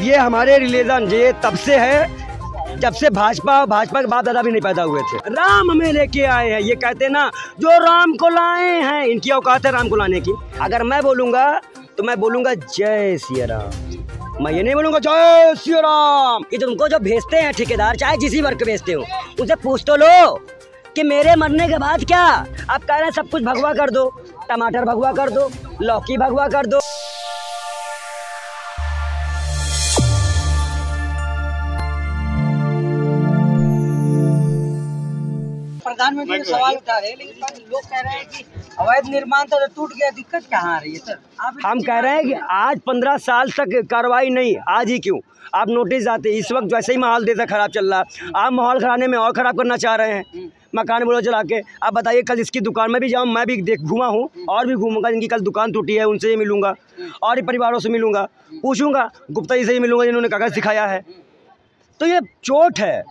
ये हमारे रिलेशन ये तब से है जब से भाजपा के बाप दादा भी नहीं पैदा हुए थे। राम हमें लेके आए हैं, ये कहते ना जो राम को लाए हैं, इनकी औकात है राम को लाने की। अगर मैं बोलूँगा तो मैं बोलूँगा जय सिया राम, मैं ये नहीं बोलूँगा जय सिया राम। ये तुमको जो भेजते हैं ठेकेदार, चाहे जिस वर्ग के भेजते हो, उनसे पूछ तो लो कि मेरे मरने के बाद क्या आप कह रहे हैं सब कुछ भगवा कर दो, टमाटर भगवा कर दो, लौकी भगवा कर दो। प्रधानमंत्री ने सवाल उठा रहे हैं, लेकिन लोग कह रहे हैं कि अवैध निर्माण तो टूट गया, दिक्कत कहाँ आ रही है सर? आप हम कह रहे हैं कि आज 15 साल तक कार्रवाई नहीं, आज ही क्यों आप नोटिस आते? इस वक्त जैसे ही माहौल देता खराब चल रहा है, आप माहौल खराने में और ख़राब करना चाह रहे हैं, मकान बोलो चला के। आप बताइए, कल इसकी दुकान में भी जाऊँ, मैं भी देख घूमा हूँ और भी घूमूंगा, जिनकी कल दुकान टूटी है उनसे ही मिलूंगा और भी परिवारों से मिलूंगा, पूछूंगा, गुप्ता जी से ही मिलूंगा जिन्होंने कागज़ दिखाया है। तो ये चोट है,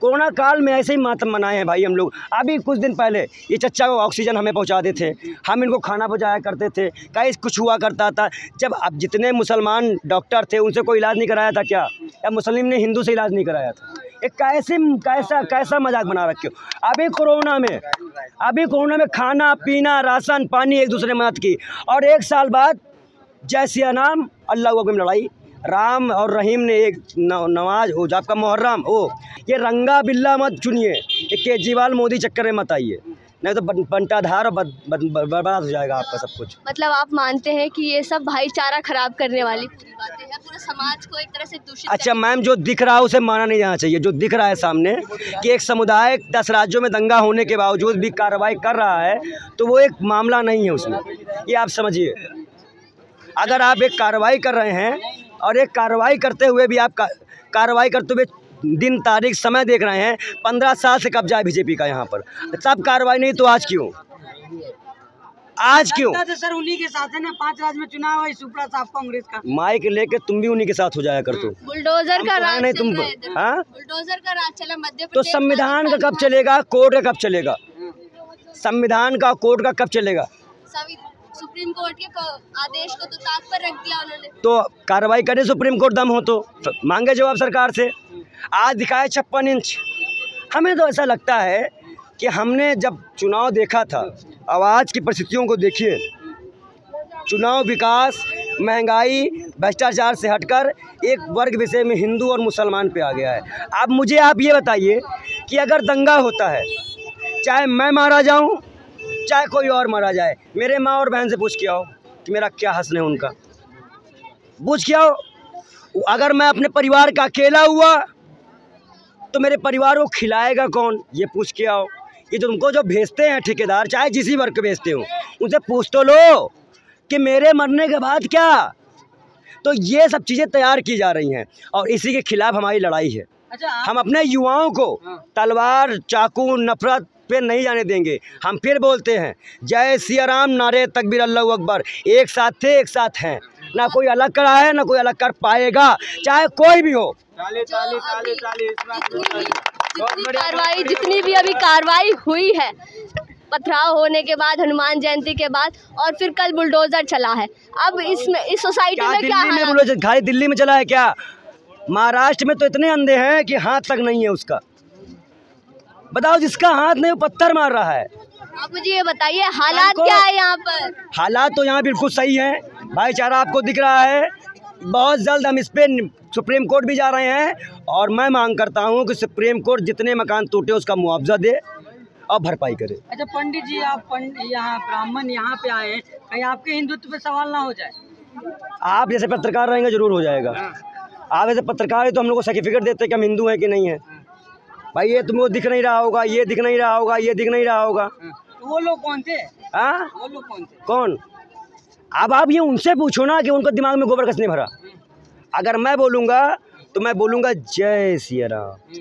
कोरोना काल में ऐसे ही मातम मनाए हैं भाई हम लोग। अभी कुछ दिन पहले ये चच्चा को ऑक्सीजन हमें पहुंचाते थे, हम इनको खाना पहुंचाया करते थे, कई कुछ हुआ करता था। जब अब जितने मुसलमान डॉक्टर थे उनसे कोई इलाज नहीं कराया था क्या? या मुस्लिम ने हिंदू से इलाज नहीं कराया था? एक कैसा मजाक बना रखे हो। अभी कोरोना में खाना पीना राशन पानी एक दूसरे मत की, और 1 साल बाद जय सिया राम अल्लाह हु अकबर लड़ाई, राम और रहीम ने एक नवाज हो जो आपका मुहर्रम हो। ये रंगा बिल्ला मत चुनिए, ये केजरीवाल मोदी चक्कर में मत आइए, नहीं तो बंटाधार और बर्बाद हो जाएगा आपका सब कुछ। मतलब आप मानते हैं कि ये सब भाईचारा खराब करने वाली पूरी बातें हैं, पूरे समाज को एक तरह से दूषित। अच्छा मैम, जो दिख रहा है उसे माना नहीं जाना चाहिए। जो दिख रहा है सामने कि एक समुदाय 10 राज्यों में दंगा होने के बावजूद भी कार्रवाई कर रहा है, तो वो एक मामला नहीं है उसमें, ये आप समझिए। अगर आप एक कार्रवाई कर रहे हैं और एक कार्रवाई करते हुए भी आप कार्रवाई करते हुए दिन तारीख समय देख रहे हैं, 15 साल से कब्जा है बीजेपी का यहाँ पर, तब कार्रवाई नहीं तो आज क्यों? आज क्यों? सर उन्हीं के साथ है ना, 5 राज्य में चुनाव है सुप्रा साहब कांग्रेस का, माइक लेके तुम भी उन्हीं के साथ हो जाया करते हो। बुलडोजर का राज नहीं तुमको, हाँ बुलडोजर का राज चला मध्य प्रदेश। तो संविधान का कब चलेगा, कोर्ट का कब चलेगा? संविधान का कोर्ट का कब चलेगा? सुप्रीम कोर्ट के आदेश को तो ताक पर रख दिया उन्होंने, तो कार्रवाई करे सुप्रीम कोर्ट, दम हो तो मांगे जवाब सरकार से। आज दिखाए 56 इंच। हमें तो ऐसा लगता है कि हमने जब चुनाव देखा था, आवाज़ की परिस्थितियों को देखिए, चुनाव विकास महंगाई भ्रष्टाचार से हटकर एक वर्ग विषय में हिंदू और मुसलमान पे आ गया है। अब मुझे आप ये बताइए कि अगर दंगा होता है, चाहे मैं मारा जाऊँ चाहे कोई और मारा जाए, मेरे माँ और बहन से पूछ के आओ कि मेरा क्या हसन है उनका, पूछ के आओ। अगर मैं अपने परिवार का अकेला हुआ तो मेरे परिवार को खिलाएगा कौन, ये पूछ के आओ। ये तुमको जो भेजते हैं ठेकेदार, चाहे जिस ही वर्ग के भेजते हो, उनसे पूछ तो लो कि मेरे मरने के बाद क्या। तो ये सब चीज़ें तैयार की जा रही हैं और इसी के खिलाफ हमारी लड़ाई है। हम अपने युवाओं को तलवार चाकू नफरत पे नहीं जाने देंगे। हम फिर बोलते हैं जय सिया राम, नारे तकबीर, अल्लाहू अकबर। एक साथ थे, एक साथ हैं, ना कोई अलग करा है ना कोई अलग कर पाएगा, चाहे कोई भी हो। जितनी भी अभी कार्रवाई हुई है, पथराव होने के बाद, हनुमान जयंती के बाद, और फिर कल बुलडोजर चला है। अब इसमें इस सोसाइटी में क्या है? बुलडोजर खाली दिल्ली में चला है क्या? महाराष्ट्र में तो इतने अंधे हैं कि हाथ तक नहीं है उसका। बताओ, जिसका हाथ नहीं वो पत्थर मार रहा है। आप मुझे ये बताइए हालात क्या है यहाँ पर? हालात तो यहाँ बिल्कुल सही हैं, भाईचारा आपको दिख रहा है। बहुत जल्द हम इस पर सुप्रीम कोर्ट भी जा रहे हैं और मैं मांग करता हूँ कि सुप्रीम कोर्ट जितने मकान टूटे उसका मुआवजा दे और भरपाई करे। अच्छा पंडित जी, आप यहाँ ब्राह्मण यहाँ पे आए, कहीं आपके हिंदुत्व पे सवाल ना हो जाए? आप जैसे पत्रकार रहेंगे जरूर हो जाएगा। आप जैसे पत्रकार है तो हम लोग को सर्टिफिकेट देते कि हम हिंदू हैं कि नहीं है। भाई ये तुमको दिख नहीं रहा होगा, ये दिख नहीं रहा होगा, ये दिख नहीं रहा होगा। तो वो लोग कौन थे? हाँ वो लोग कौन थे? कौन? अब आप ये उनसे पूछो ना कि उनको दिमाग में गोबर कसने भरा। अगर मैं बोलूँगा तो मैं बोलूँगा जय सिया राम,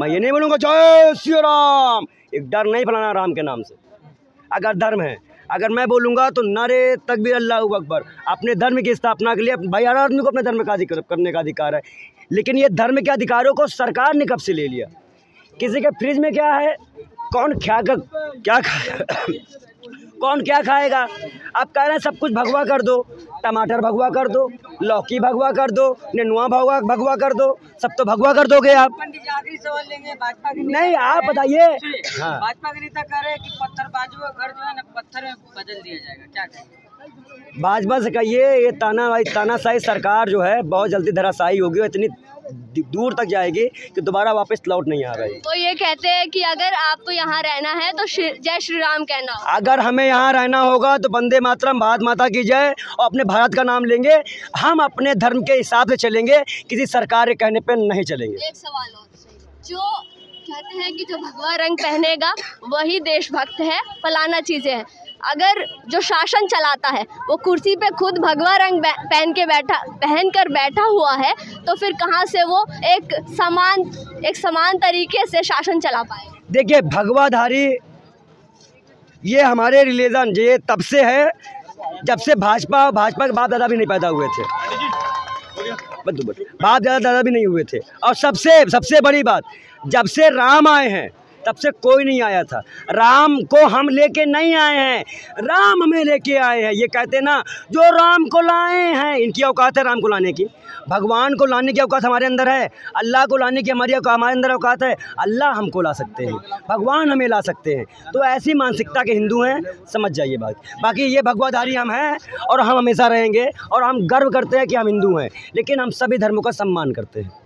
मैं ये नहीं बोलूँगा जय सिया राम। एक डर नहीं फैलाना राम के नाम से, अगर धर्म है। अगर मैं बोलूँगा तो नारे तकबीर, अल्लाहू अकबर। अपने धर्म की स्थापना के लिए भाई हर आदमी को अपने धर्म का करने का अधिकार है, लेकिन ये धर्म के अधिकारों को सरकार ने कब से ले लिया? किसी के फ्रिज में क्या है, कौन क्या खाएगा? आप कह रहे हैं सब कुछ भगवा कर दो, टमाटर भगवा कर दो, लौकी भगवा कर दो, नेनुआ भगवा कर दो, सब तो भगवा कर दोगे आप। सवाल लेंगे भाजपा के, नहीं आप बताइए भाजपा के नेता कह रहे हैं कि पत्थरबाजों का घर जो है ना पत्थर में बदल दिया जाएगा, क्या कहेंगे? भाजपा से कहिए ये तानाशाही सरकार जो है बहुत जल्दी धराशायी होगी और इतनी दूर तक जाएगी कि दोबारा वापस लौट नहीं आ रही। तो ये कहते हैं कि अगर आपको यहाँ रहना है तो जय श्री राम कहना होगा। अगर हमें यहाँ रहना होगा तो वंदे मातरम, भारत माता की जय, और अपने भारत का नाम लेंगे। हम अपने धर्म के हिसाब से चलेंगे, किसी सरकार के कहने पे नहीं चलेंगे। एक सवाल और, जो कहते हैं कि जो भगवा रंग पहनेगा वही देशभक्त है, फलाना चीजें है, अगर जो शासन चलाता है वो कुर्सी पे खुद भगवा रंग पहन कर बैठा हुआ है तो फिर कहाँ से वो एक समान तरीके से शासन चला पाए? देखिए भगवाधारी ये हमारे रिलीजन ये तब से है जब से भाजपा के बाप दादा भी नहीं पैदा हुए थे, बाप दादा भी नहीं हुए थे। और सबसे बड़ी बात, जब से राम आए हैं तब से कोई नहीं आया था। राम को हम लेके नहीं आए हैं, राम हमें लेके आए हैं। ये कहते ना जो राम को लाए हैं, इनकी औकात है राम को लाने की। भगवान को लाने की औकात हमारे अंदर है, अल्लाह को लाने की हमारे अंदर औकात है। अल्लाह हमको ला सकते हैं, भगवान हमें ला सकते हैं। तो ऐसी मानसिकता के हिंदू हैं, समझ जाइए बात। बाकी ये भगवाधारी हम हैं और हम हमेशा रहेंगे और हम गर्व करते हैं कि हम हिंदू हैं, लेकिन हम सभी धर्मों का सम्मान करते हैं।